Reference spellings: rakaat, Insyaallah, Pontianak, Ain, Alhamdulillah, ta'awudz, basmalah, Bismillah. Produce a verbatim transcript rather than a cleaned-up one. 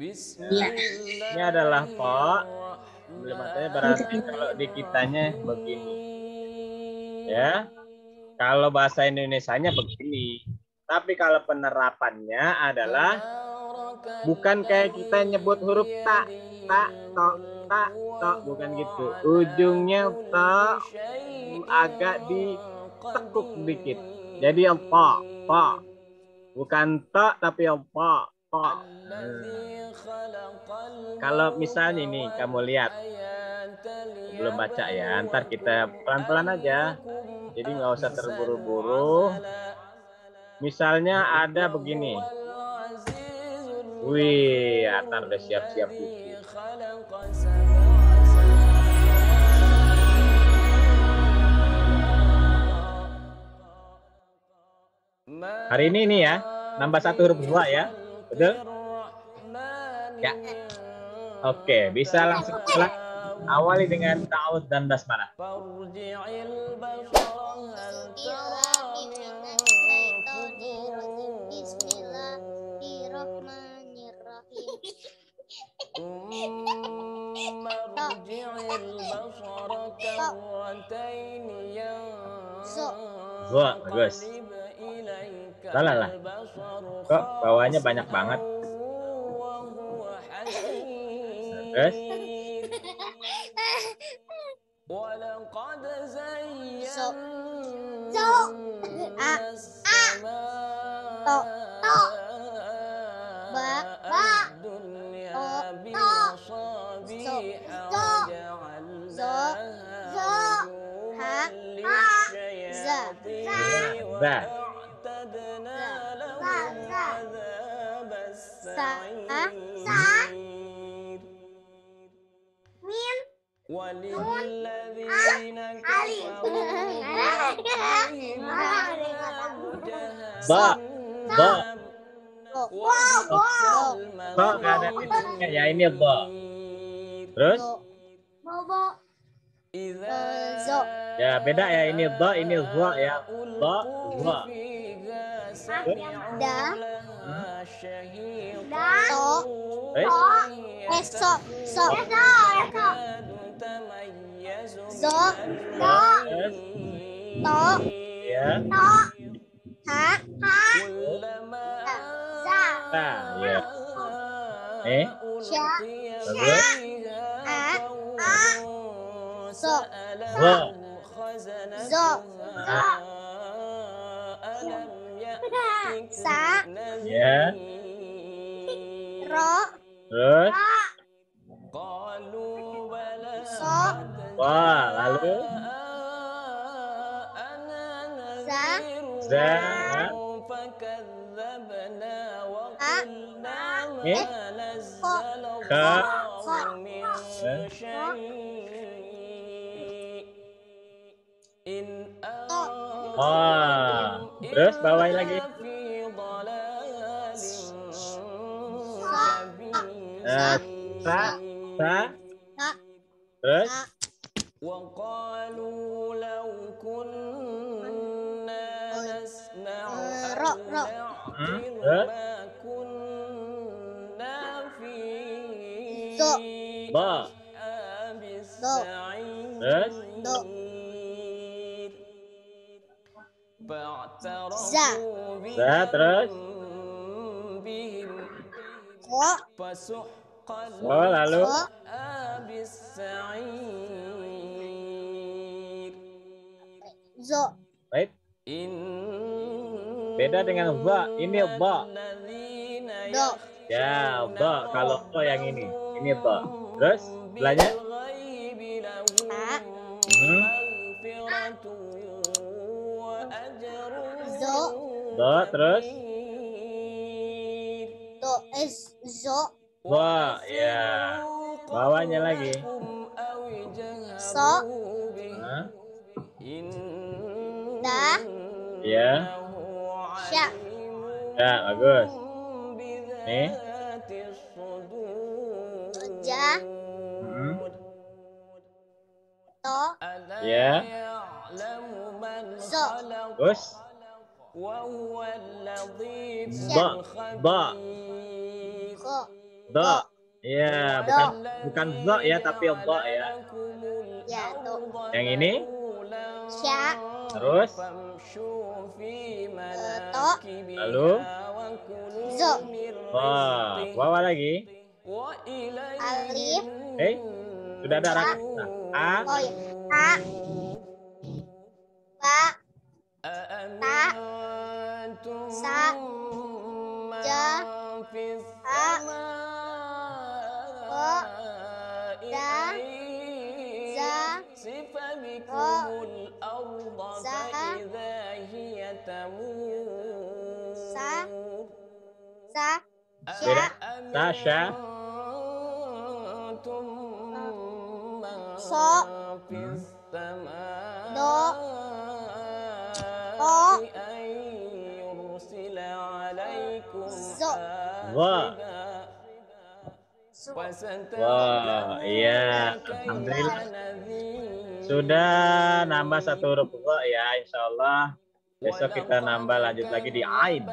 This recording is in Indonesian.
Bismillah. Ini adalah po. Kalimatnya berarti kalau di kitanya begini. Ya. Kalau bahasa Indonesianya begini. Tapi kalau penerapannya adalah bukan kayak kita nyebut huruf ta, ta, to, ta, to, bukan gitu. Ujungnya ta agak ditekuk dikit. Jadi yang pa, pa. Bukan ta tapi yang pa, pa. Hmm. Kalau misalnya nih kamu lihat, belum baca ya. Ntar kita pelan-pelan aja. Jadi nggak usah terburu-buru. Misalnya ada begini. Wih, Atar udah siap-siap buku. Hari ini nih ya, nambah satu huruf dua ya. Betul? Ya. Oke, bisa langsung setelah. Awali dengan ta'awudz dan basmalah. Wah, bagus. Salah lah. Kok bawahnya banyak banget. Terus. So. So. A. A. To. To. Ba. Ba. To. To. So. So. So. So. Ha. Ha. Za. Za. Za. Za. Za. Ba, ba, ba, nggak ada titiknya ya, ini ba. Terus? Ya beda ya, ini ba, ini ba ya, ba, ba. Da, da, to, to, so, so, zo, to, to, to, ha, ha, za, za, ya, eh, sya, sya, a, a, so, so, zo, zo, sa, ya, ro, terus, wah, lalu za, za, a, e, ko, ka, ko, wah, terus bawain lagi. Sa, sa, sa, terus. وقالوا لو كنا نسمع أو نعقل ما كنا في أصحاب السعير فاعترفوا بذنبهم فسحقا لأصحاب السعير. Zo. Baik. Beda dengan ba. Ini ba. Do. Ya, ba. Kalau to yang ini, ini ba. Terus, belanja. Hmm. Zo. Do. Terus. Do is zo. Ba. Ya. Bawahnya lagi. So. Nah. Da. Ya. Sya. Ya, bagus. Nih. Ja. Hmm. To. Ya. So. Bagus. Ba. Ba. Ko. Do. Ya, bukan bukan do ya, tapi do ya. Ya, do. Yang ini? Sya. Terus? To. Lalu? Zo. Wah, wawa lagi. Alif. Eh, sudah ada rakaat. A. Oh, ya. A. Ba. Ta. Sa. Ja. A. Bo. Da. Za. Ro. Zaha. Sa. Sa. Sya. Sa. Sya. So. Do. O. Zo. Wa. Wah, wow, iya, alhamdulillah. Sudah nambah satu huruf ya, insyaallah besok kita nambah lanjut lagi di Ain.